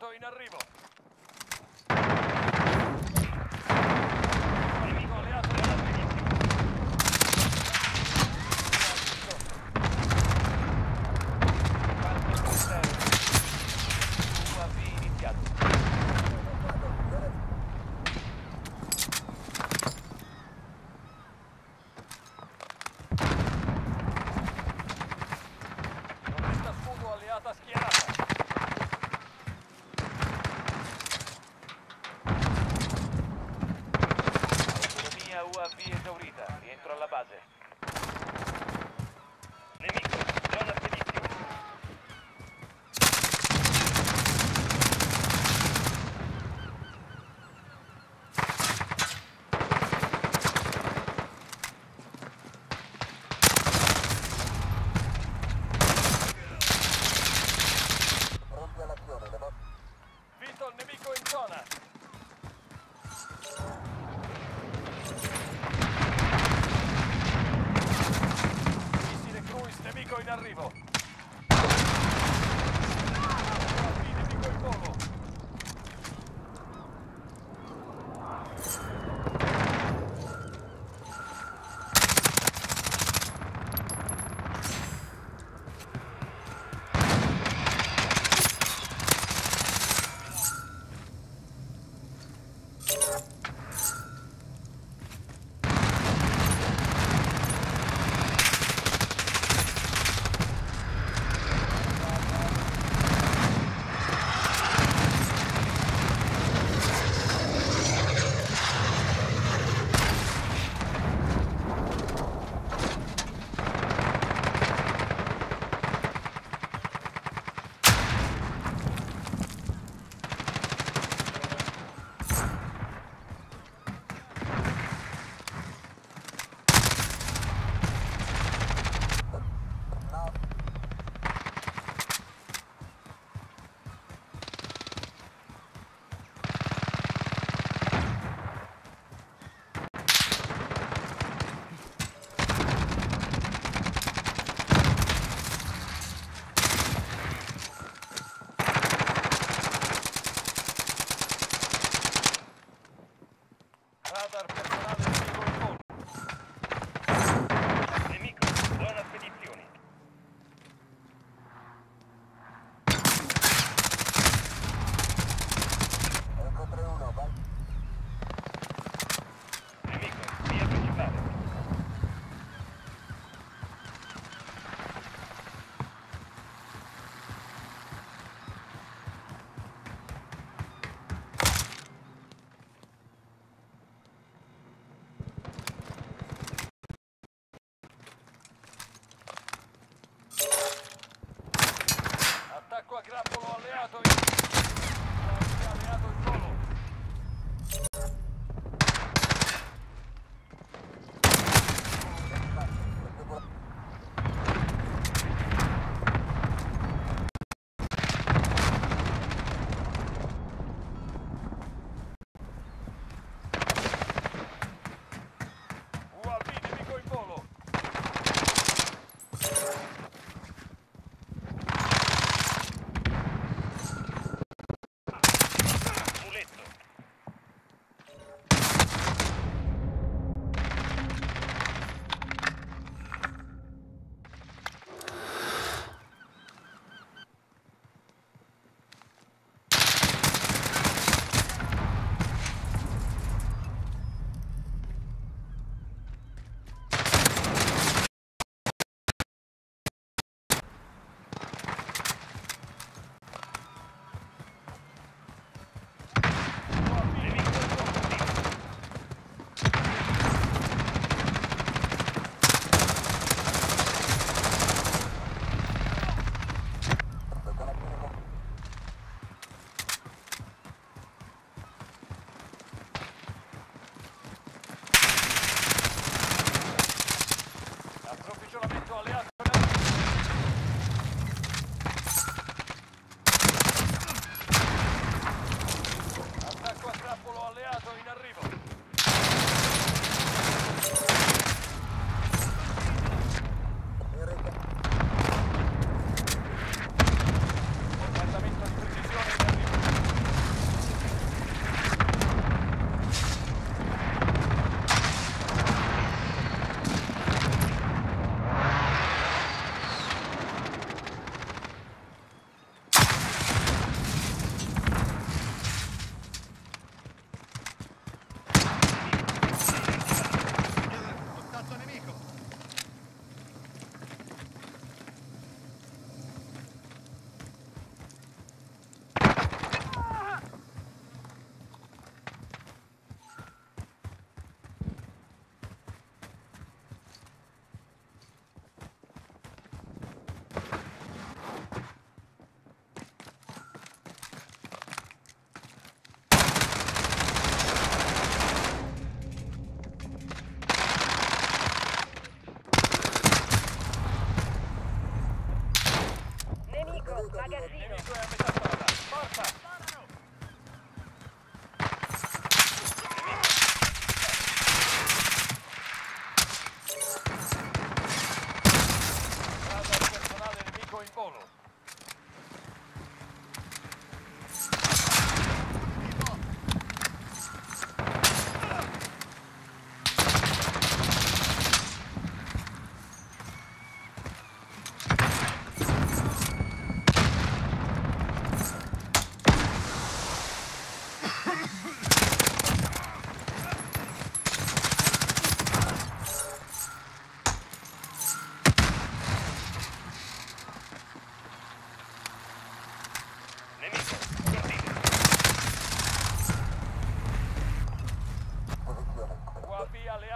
Armato in arrivo. Nemico alleato nella benissimo. UAV iniziato. Non resta fuoco alleata schierata. UAV esaurita, rientro alla base. Nemico, zona benissimo. Pronti all'azione, devo. Vinto il nemico in zona.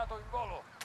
segnato in volo.